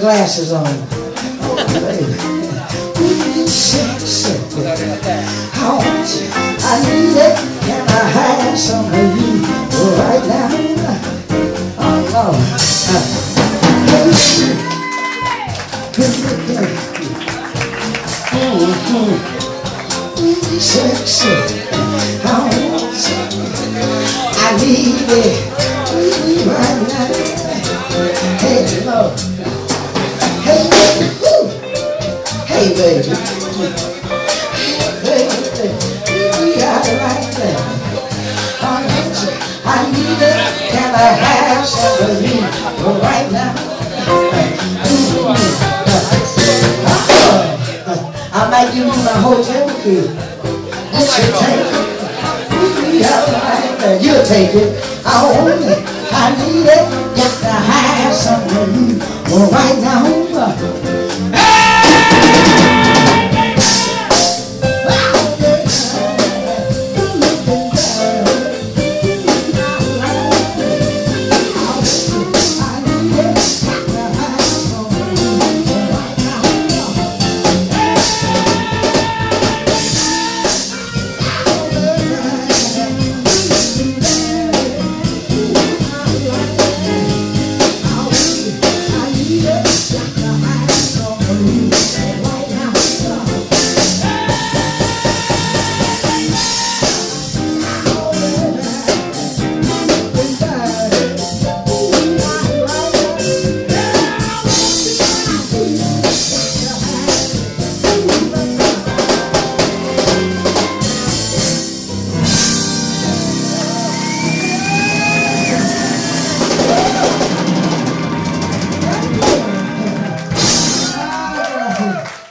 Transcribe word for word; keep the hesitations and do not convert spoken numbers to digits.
Glasses on. Oh, baby. How much I need it. Can I have some of you right now? Oh, no. Mm-hmm. Sexy. How much I need it right now. Hey, Lord. Hey, baby. Hey, baby. You got it right there. I need it. Can I have some of you right now? I might give you my hotel key. You should take it. You got it right there. You'll take it. I own it. I need it. Can I have some of you right now? Thank you.